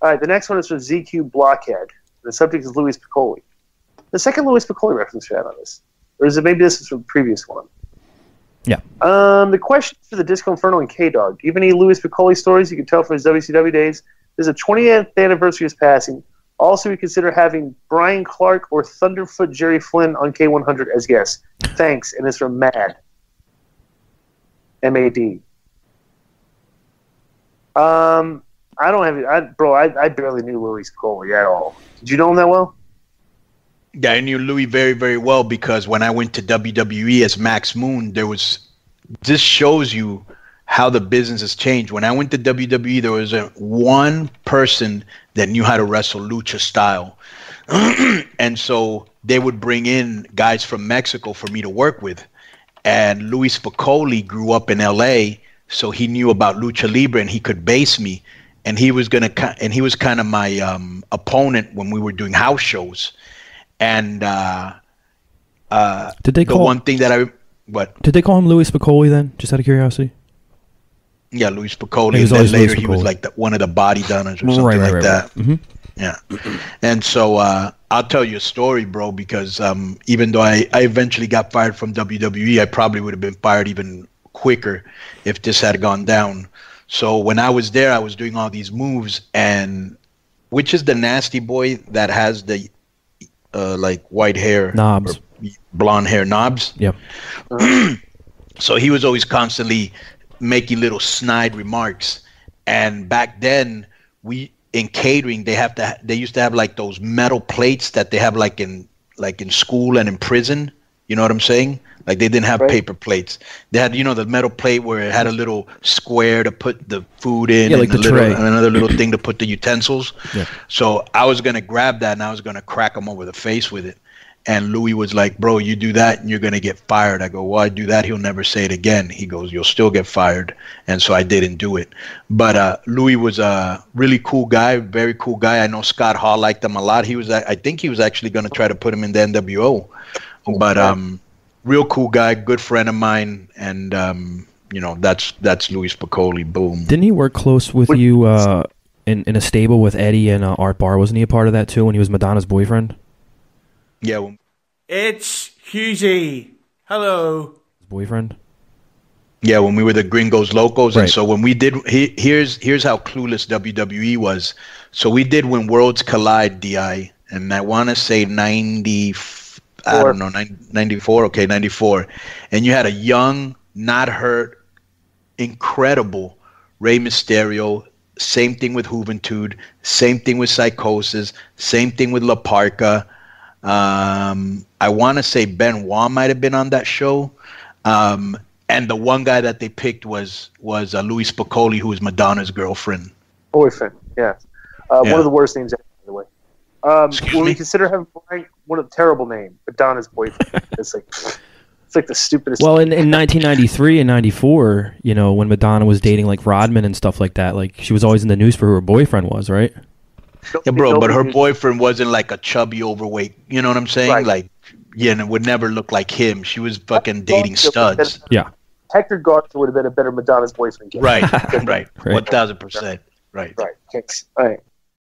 All right, the next one is from ZQ Blockhead. The subject is Louie Spicolli. The second Louie Spicolli reference we had on this. Or is it maybe this is from the previous one? Yeah. The question for the Disco Inferno and K Dog. Do you have any Louie Spicolli stories you can tell from his WCW days? There's a 20th anniversary of his passing. Also, we consider having Brian Clark or Thunderfoot Jerry Flynn on K100 as guests. Thanks, and it's from Mad. M-A-D. I don't have it. I barely knew Louie Spicolli at all. Did you know him that well? Yeah, I knew Louie very, very well because when I went to WWE as Max Moon, there was – this shows you how the business has changed. When I went to WWE, there was one person that knew how to wrestle lucha style. And so they would bring in guys from Mexico for me to work with. And Louie Spicolli grew up in L.A., so he knew about Lucha Libre and he could base me. And he was kind of my opponent when we were doing house shows. And did they call one thing that I what did they call him Louie Spicolli then? Just out of curiosity. Yeah, Louie Spicolli. And then later he was like one of the body donors or something like that. Mm-hmm. Yeah. And so I'll tell you a story, bro, because even though I eventually got fired from WWE, I probably would have been fired even quicker if this had gone down. So when I was there, I was doing all these moves, and which is the nasty boy that has the like white hair knobs, blonde hair knobs. Yep. So he was always constantly making little snide remarks. And back then, we in catering they used to have like those metal plates that they have like in school and in prison. You know what I'm saying? Like they didn't have paper plates. They had, you know, the metal plate where it had a little square to put the food in, like and the tray. And another little thing to put the utensils. Yeah. So I was going to grab that and I was going to crack him over the face with it. And Louie was like, bro, you do that and you're going to get fired. I go, well, I do that. He'll never say it again. He goes, you'll still get fired. And so I didn't do it. But Louie was a really cool guy, very cool guy. I know Scott Hall liked him a lot. He was, I think he was actually going to try to put him in the NWO. But real cool guy, good friend of mine, and you know, that's Louie Spicolli. Boom. Didn't he work close with you in a stable with Eddie and Art Barr? Wasn't he a part of that too when he was Madonna's boyfriend? Yeah. Well, it's Hughie. Hello. Boyfriend. Yeah, when we were the Gringos Locals, right. And so when we did, here's how clueless WWE was. So we did When Worlds Collide, DI, and I want to say 94. I don't know, 94? Okay, 94. And you had a young, not hurt, incredible Rey Mysterio. Same thing with Juventude. Same thing with Psychosis. Same thing with La Parca. I want to say Benoit might have been on that show. And the one guy that they picked was Louie Spicolli, who was Madonna's girlfriend. Boyfriend, yeah. Yeah. One of the worst names ever, by the way. When we consider having one of the terrible name, Madonna's boyfriend. It's like the stupidest. Well, in 1993 and 94, you know, when Madonna was dating like Rodman and stuff like that, like she was always in the news for who her boyfriend was, right? Yeah, bro, but her boyfriend wasn't like a chubby overweight. You know what I'm saying? Right. Like, yeah, and it would never look like him. She was fucking dating studs. Yeah, Hector Garza would have been a better Madonna's boyfriend. Right, right, 1,000%. Right, right. All right.